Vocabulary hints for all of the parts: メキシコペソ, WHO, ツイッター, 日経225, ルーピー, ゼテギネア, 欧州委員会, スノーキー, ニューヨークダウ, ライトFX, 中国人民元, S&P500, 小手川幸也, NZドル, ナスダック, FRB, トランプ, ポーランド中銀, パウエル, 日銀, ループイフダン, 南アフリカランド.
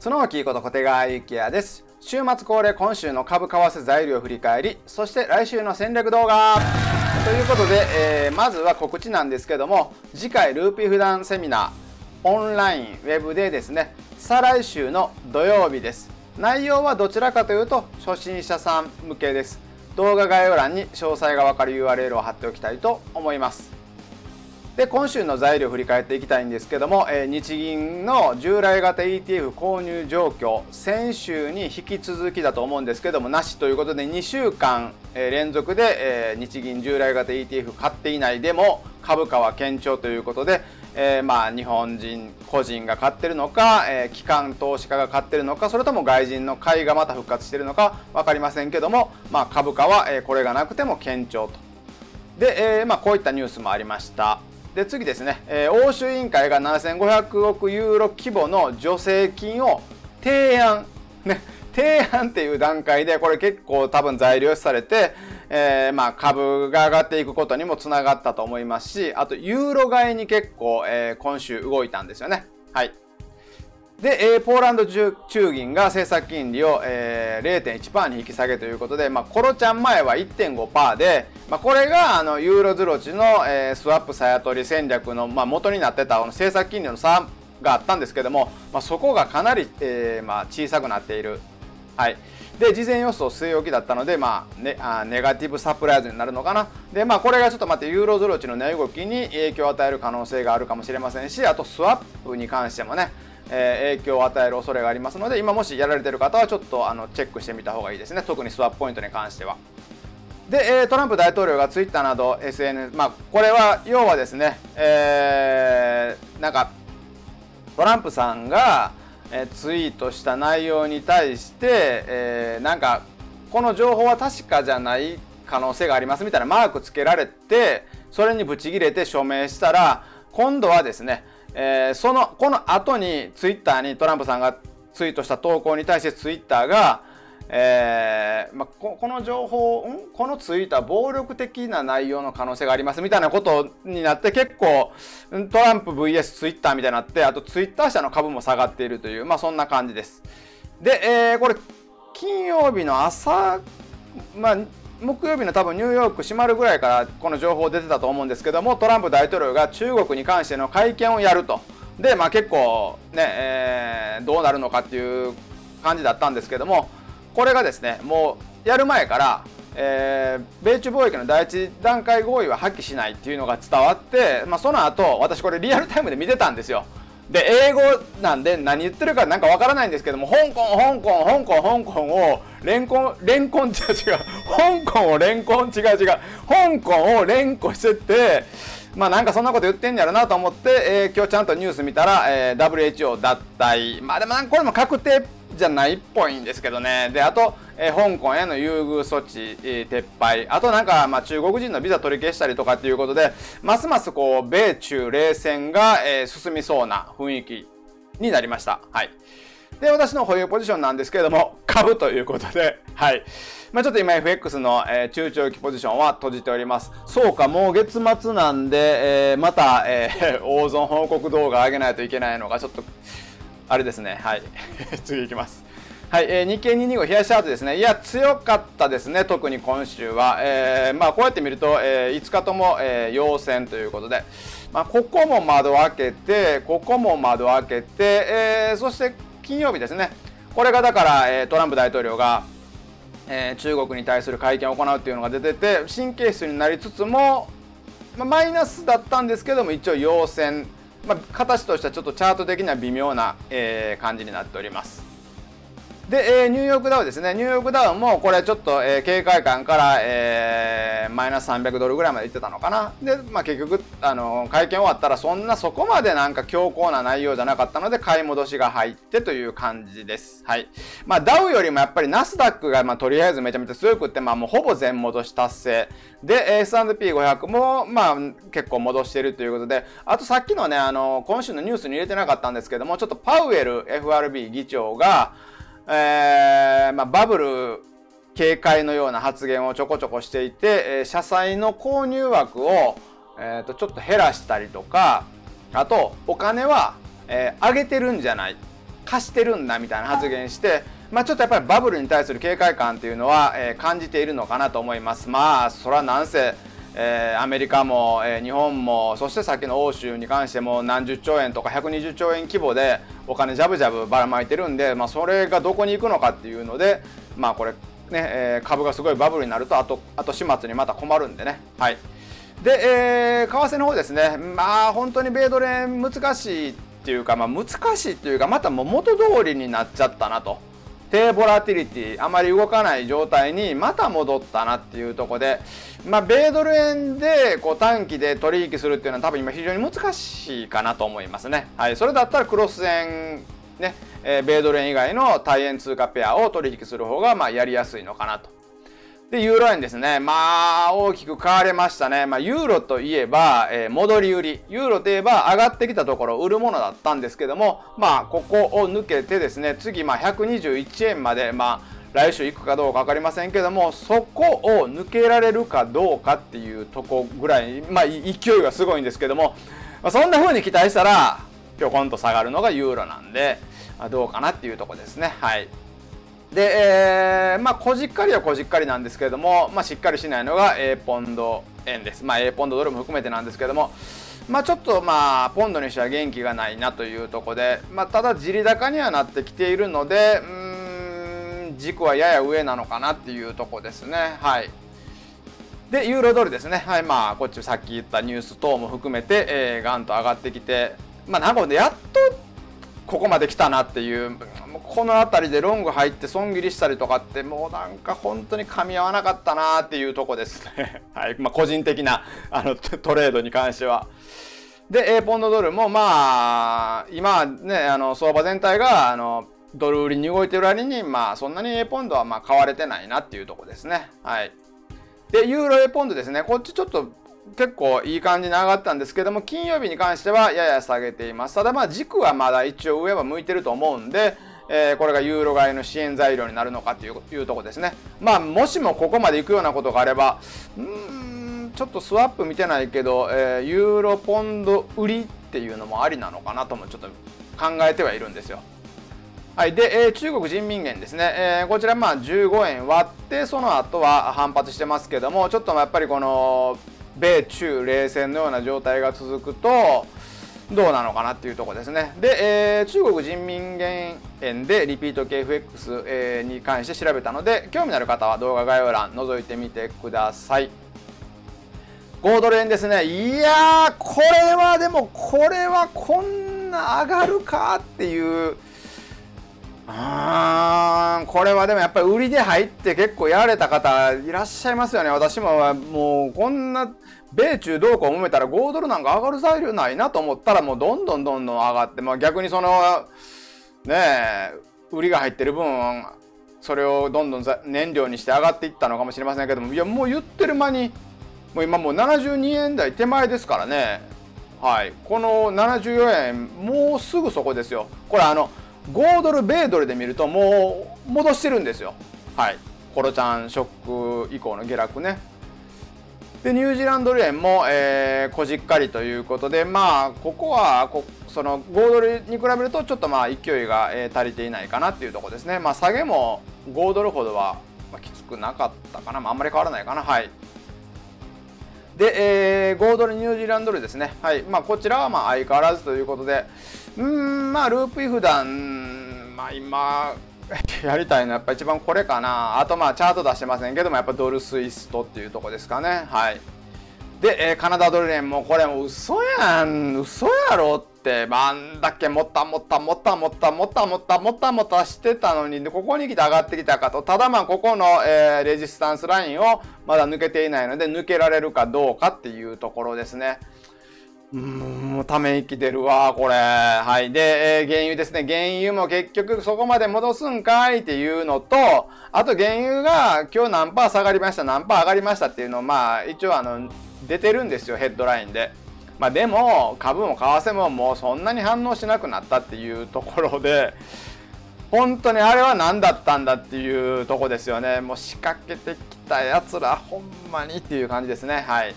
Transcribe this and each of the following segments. そのわきこと小手川幸也です。週末恒例、今週の株為替材料を振り返り、そして来週の戦略動画ということで、まずは告知なんですけども、次回ルーピー普段セミナーオンラインウェブでですね、再来週の土曜日です。内容はどちらかというと初心者さん向けです。動画概要欄に詳細が分かる URL を貼っておきたいと思います。で、今週の材料を振り返っていきたいんですけども、日銀の従来型 ETF 購入状況、先週に引き続きだと思うんですけどもなしということで、2週間連続で日銀従来型 ETF 買っていない。でも株価は堅調ということで、日本人個人が買ってるのか、機関投資家が買ってるのか、それとも外人の買いがまた復活してるのか分かりませんけども、株価はこれがなくても堅調と。で、こういったニュースもありました。で、次ですね、欧州委員会が7500億ユーロ規模の助成金を提案、提案っていう段階で、これ結構多分材料視されて、株が上がっていくことにもつながったと思いますし、あとユーロ買いに結構、今週動いたんですよね。はい。で、ポーランド中銀が政策金利を、0.1% に引き下げということで、コロちゃん前は 1.5% で、これがユーロズロチの、スワップ鞘取り戦略の、元になってた政策金利の差があったんですけども、そこがかなり、小さくなっている。はい、で、事前予想据え置きだったので、ネガティブサプライズになるのかな。で、これがちょっとユーロズロチの値動きに影響を与える可能性があるかもしれませんし、あとスワップに関してもね、影響を与える恐れがありますので、今もしやられている方はちょっとチェックしてみた方がいいですね、特にスワップポイントに関しては。で、トランプ大統領がツイッターなど SNS、これは要はですね、なんかトランプさんがツイートした内容に対して、なんかこの情報は確かじゃない可能性がありますみたいなマークつけられて、それにブチ切れて署名したら、今度はですね、この後にツイッターにトランプさんがツイートした投稿に対してツイッターが、この情報、このツイートは暴力的な内容の可能性がありますみたいなことになって、結構トランプ VS ツイッターみたいになって、あとツイッター社の株も下がっているという、そんな感じです。で、これ金曜日の朝、木曜日の多分ニューヨーク閉まるぐらいからこの情報出てたと思うんですけども、トランプ大統領が中国に関しての会見をやると。で、結構ね、どうなるのかっていう感じだったんですけども、これがですね、もうやる前から、米中貿易の第一段階合意は破棄しないっていうのが伝わって、その後私これリアルタイムで見てたんですよ。で、英語なんで何言ってるかなんかわからないんですけども、香港を香港をレンコンしてって、なんかそんなこと言ってんやろなと思って、今日ちゃんとニュース見たら、WHO 脱退。でもなんかこれも確定じゃないっぽいんですけどね。で、あと、香港への優遇措置、撤廃。あとなんか、中国人のビザ取り消したりとかっていうことで、ますますこう、米中冷戦が、進みそうな雰囲気になりました。はい。で、私の保有ポジションなんですけれども、株ということで、はい。ちょっと今 FX の、中長期ポジションは閉じております。そうか、もう月末なんで、また、大損報告動画上げないといけないのが、ちょっと、あれですね。はい。次いきます。はい。日経225冷やしチャートですね。いや、強かったですね。特に今週は。こうやって見ると、5日とも、陽線ということで。ここも窓開けて、ここも窓開けて、そして金曜日ですね。これがだから、トランプ大統領が、中国に対する会見を行うっていうのが出てて、神経質になりつつも、マイナスだったんですけども、一応陽線。形としてはちょっとチャート的には微妙な、感じになっております。で、ニューヨークダウですね。ニューヨークダウもこれちょっと、警戒感から、マイナス300ドルぐらいまでいってたのかな。で、結局、会見終わったらそこまでなんか強硬な内容じゃなかったので、買い戻しが入ってという感じです。はい。ダウよりもやっぱりナスダックが、とりあえずめちゃめちゃ強くって、もうほぼ全戻し達成。で、S&P500 も、結構戻しているということで、あとさっきのね、今週のニュースに入れてなかったんですけども、ちょっとパウエル FRB 議長が、バブル警戒のような発言をちょこちょこしていて、社債の購入枠を、ちょっと減らしたりとか、あとお金は、上げてるんじゃない、貸してるんだみたいな発言して、ちょっとやっぱりバブルに対する警戒感というのは、感じているのかなと思います。それはなんせ、アメリカも、日本も、そしてさっきの欧州に関しても何十兆円とか120兆円規模でお金ジャブジャブばらまいてるんで、それがどこに行くのかっていうので、これね、株がすごいバブルになるとあと始末にまた困るんでね。はい、で、為替の方ですね、本当に米ドル円難しいっていうか、難しいっていうか、またもう元通りになっちゃったなと。低ボラティリティ、あまり動かない状態にまた戻ったなっていうところで、米ドル円でこう短期で取引するっていうのは多分今非常に難しいかなと思いますね。はい、それだったらクロス円ね、米ドル円以外の対円通貨ペアを取引する方がやりやすいのかなと。で、ユーロ円ですね。大きく変われましたね。ユーロといえば、戻り売り。ユーロといえば、上がってきたところ、売るものだったんですけども、ここを抜けてですね、次、121円まで、来週行くかどうかわかりませんけども、そこを抜けられるかどうかっていうとこぐらい、勢いがすごいんですけども、そんな風に期待したら、ぴょこんと下がるのがユーロなんで、どうかなっていうとこですね。はい。で、こじっかりはこじっかりなんですけれども、しっかりしないのが A ポンド円です。A ポンドドルも含めてなんですけれども、ちょっとポンドにしては元気がないなというところで、ただ、じり高にはなってきているので、軸はやや上なのかなっていうところですね。はい。で、ユーロドルですね。はい、こっちさっき言ったニュース等も含めて、ガンと上がってきて、なんかやっと、ここまで来たなっていう、この辺りでロング入って損切りしたりとかってもうなんか本当に噛み合わなかったなっていうとこですね。はい、個人的なトレードに関しては。で、A ポンドドルも今ね、相場全体がドル売りに動いてる割にそんなに A ポンドは買われてないなっていうとこですね。はい。で、ユーロ A ポンドですね。こっちちょっと結構いい感じに上がったんですけども、金曜日に関してはやや下げています。ただ軸はまだ一応上は向いてると思うんで、これがユーロ買いの支援材料になるのかというとこですね。もしもここまで行くようなことがあれば、ちょっとスワップ見てないけど、ユーロポンド売りっていうのもありなのかなともちょっと考えてはいるんですよ。はい、で、中国人民元ですね、こちら15円割って、その後は反発してますけども、ちょっとやっぱりこの米中冷戦のような状態が続くとどうなのかなっていうところですね。で、中国人民元円でリピート系 FX に関して調べたので、興味のある方は動画概要欄覗いてみてください。5ドル円ですね。いやー、これはでもこんな上がるかっていう。これはでもやっぱり売りで入って結構やられた方いらっしゃいますよね。私もこんな米中動向を揉めたら5ドルなんか上がる材料ないなと思ったら、もうどんどん上がって、逆にそのね売りが入ってる分それをどんどん燃料にして上がっていったのかもしれませんけども、いやもう言ってる間にもう今もう72円台手前ですからね。はい、この74円もうすぐそこですよ。これ5ドル米ドルで見るともう戻してるんですよ。はい、コロちゃんショック以降の下落ね。で、ニュージーランドル円も、こじっかりということで、ここはその5ドルに比べるとちょっと勢いが、足りていないかなっていうところですね。下げも5ドルほどは、きつくなかったかな、あんまり変わらないかな。はい。で、5ドルニュージーランドルですね。はい、こちらは相変わらずということで、ループイフダン、今やりたいのはやっぱ一番これかな。あとチャート出してませんけども、やっぱドルスイストっていうとこですかね。はい。で、カナダドル円もこれもう嘘やん、嘘やろって、あんだけもったしてたのに、ここに来て上がってきたかと。ただここの、レジスタンスラインをまだ抜けていないので、抜けられるかどうかっていうところですね。もうため息出るわ、これ。はい。で、原油ですね。原油も結局そこまで戻すんかいっていうのと、あと原油が今日何パー下がりました、何パー上がりましたっていうのを、一応出てるんですよ、ヘッドラインで。でも、株も為替ももうそんなに反応しなくなったっていうところで、本当にあれは何だったんだっていうとこですよね。もう仕掛けてきたやつら、ほんまにっていう感じですね。はい。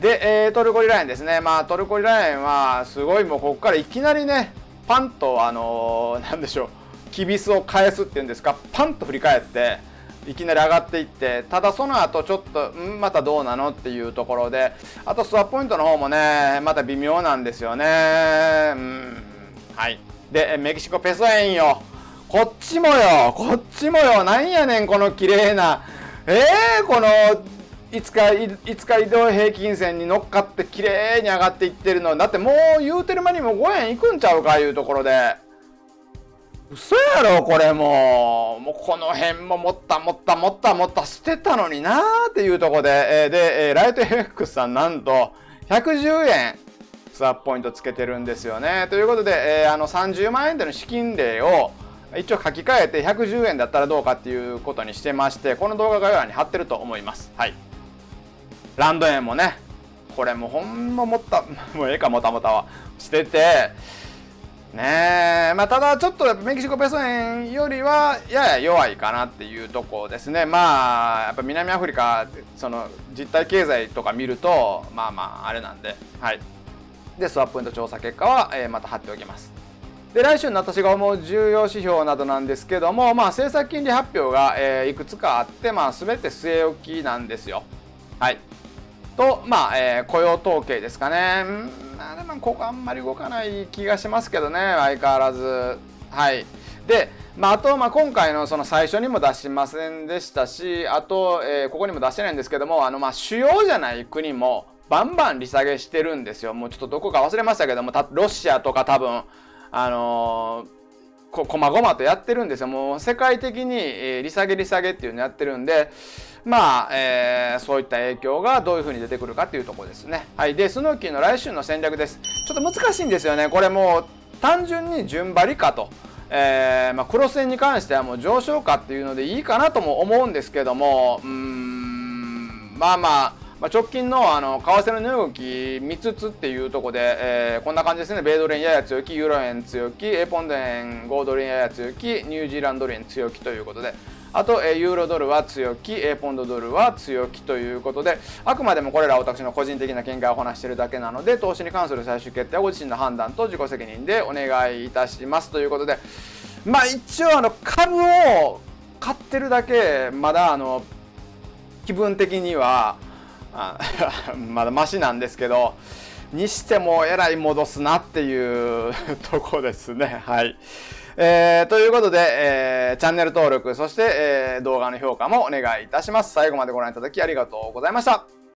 で、トルコリラ円ですね。トルコリラ円はすごいもうここからいきなりね、パンとなんでしょう、きびすを返すっていうんですか、パンと振り返っていきなり上がっていって、ただその後ちょっとまたどうなのっていうところで、あとスワップポイントの方もねまた微妙なんですよね。はい。でメキシコペソ円よ、こっちもよ、こっちもよ、なんやねんこの綺麗な、この5日移動平均線に乗っかって綺麗に上がっていってるのだって、もう言うてる間にも5円いくんちゃうかいうところで、嘘やろこれもう、この辺ももったしてたのになーっていうところで、ライト FX さんなんと110円スワップポイントつけてるんですよね。ということで、30万円での資金例を一応書き換えて110円だったらどうかっていうことにしてまして、この動画概要欄に貼ってると思います。はい。ランド円もね、これもほんまもった、もうええかもたもたはしてて、ねえ、ただちょっとメキシコペソ円よりはやや弱いかなっていうとこですね。やっぱ南アフリカ、その実体経済とか見ると、あれなんで、はい。で、スワップポイント調査結果は、また貼っておきます。で来週の私が思う重要指標などなんですけども、政策金利発表が、いくつかあって、全て据え置きなんですよ。はい、と、雇用統計ですかね。でもここあんまり動かない気がしますけどね、相変わらず。はい、で、あと、今回のその最初にも出しませんでしたし、あと、ここにも出してないんですけども、主要じゃない国もバンバン利下げしてるんですよ。もうちょっとどこか忘れましたけども、ロシアとか多分。こまごまとやってるんですよ。もう世界的に、利下げっていうのやってるんで、そういった影響がどういうふうに出てくるかっていうところですね。はい。でスノーキーの来週の戦略です。ちょっと難しいんですよね。これもう単純に順張りかと、クロス円に関してはもう上昇かっていうのでいいかなとも思うんですけども、直近の為替の値動き見つつっていうところで、こんな感じですね。米ドル円やや強気、ユーロ円強気、ポンド円、豪ドル円やや強気、ニュージーランドル円強気ということで、あと、ユーロドルは強気、ポンドドルは強気ということで、あくまでもこれら私の個人的な見解を話しているだけなので、投資に関する最終決定はご自身の判断と自己責任でお願いいたしますということで、一応株を買ってるだけまだ気分的にはまだマシなんですけど、にしてもえらい戻すなっていうとこですね。はい、ということで、チャンネル登録、そして、動画の評価もお願いいたします。最後までご覧いただきありがとうございました。